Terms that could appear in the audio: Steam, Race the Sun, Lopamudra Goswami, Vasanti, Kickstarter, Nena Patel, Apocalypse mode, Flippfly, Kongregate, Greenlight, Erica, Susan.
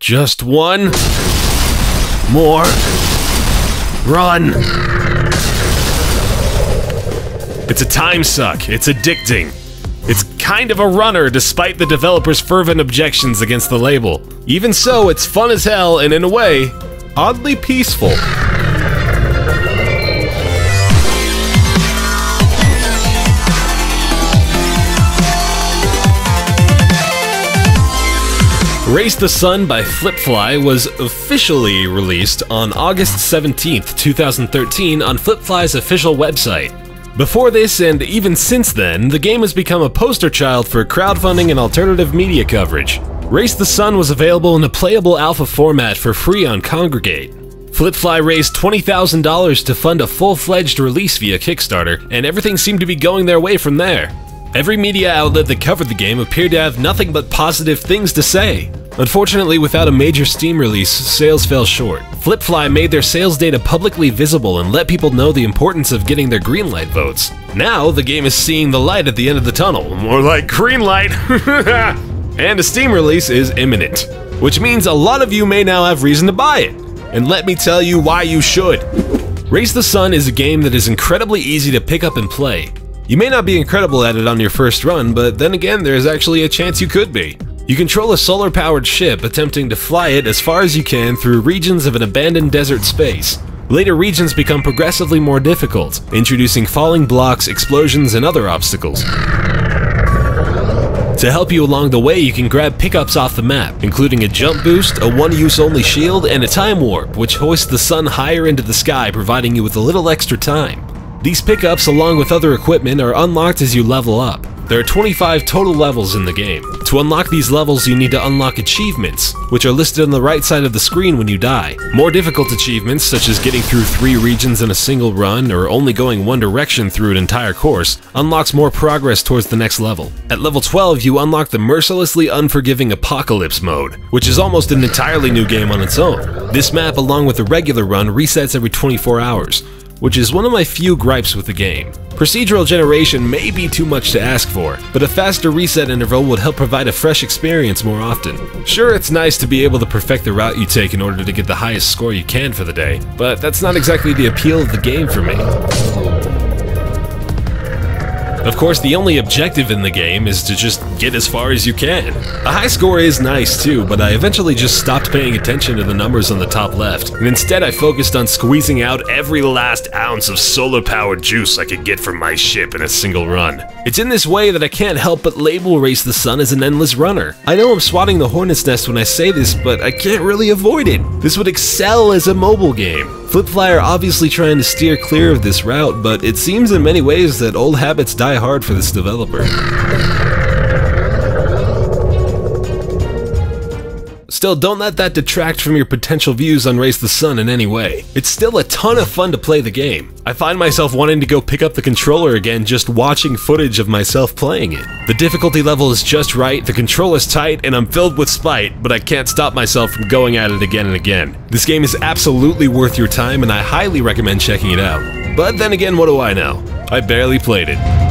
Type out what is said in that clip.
Just one more run. It's a time suck. It's addicting. It's kind of a runner, despite the developer's fervent objections against the label. Even so, it's fun as hell, and in a way, oddly peaceful. Race the Sun by Flippfly was officially released on August 17th, 2013 on Flippfly's official website. Before this and even since then, the game has become a poster child for crowdfunding and alternative media coverage. Race the Sun was available in a playable alpha format for free on Kongregate. Flippfly raised $20,000 to fund a full-fledged release via Kickstarter, and everything seemed to be going their way from there. Every media outlet that covered the game appeared to have nothing but positive things to say. Unfortunately, without a major Steam release, sales fell short. Flippfly made their sales data publicly visible and let people know the importance of getting their greenlight votes. Now, the game is seeing the light at the end of the tunnel. More like greenlight! And a Steam release is imminent, which means a lot of you may now have reason to buy it. And let me tell you why you should. Race the Sun is a game that is incredibly easy to pick up and play. You may not be incredible at it on your first run, but then again, there is actually a chance you could be. You control a solar-powered ship, attempting to fly it as far as you can through regions of an abandoned desert space. Later regions become progressively more difficult, introducing falling blocks, explosions, and other obstacles. To help you along the way, you can grab pickups off the map, including a jump boost, a one-use-only shield, and a time warp, which hoists the sun higher into the sky, providing you with a little extra time. These pickups, along with other equipment, are unlocked as you level up. There are 25 total levels in the game. To unlock these levels, you need to unlock achievements, which are listed on the right side of the screen when you die. More difficult achievements, such as getting through 3 regions in a single run or only going one direction through an entire course, unlocks more progress towards the next level. At level 12, you unlock the mercilessly unforgiving Apocalypse mode, which is almost an entirely new game on its own. This map, along with the regular run, resets every 24 hours. Which is one of my few gripes with the game. Procedural generation may be too much to ask for, but a faster reset interval would help provide a fresh experience more often. Sure, it's nice to be able to perfect the route you take in order to get the highest score you can for the day, but that's not exactly the appeal of the game for me. Of course, the only objective in the game is to just get as far as you can. A high score is nice too, but I eventually just stopped paying attention to the numbers on the top left, and instead I focused on squeezing out every last ounce of solar-powered juice I could get from my ship in a single run. It's in this way that I can't help but label Race the Sun as an endless runner. I know I'm swatting the hornet's nest when I say this, but I can't really avoid it. This would excel as a mobile game. Flippfly are obviously trying to steer clear of this route, but it seems in many ways that old habits die hard for this developer. Still, don't let that detract from your potential views on Race the Sun in any way. It's still a ton of fun to play the game. I find myself wanting to go pick up the controller again just watching footage of myself playing it. The difficulty level is just right, the control is tight, and I'm filled with spite, but I can't stop myself from going at it again and again. This game is absolutely worth your time, and I highly recommend checking it out. But then again, what do I know? I barely played it.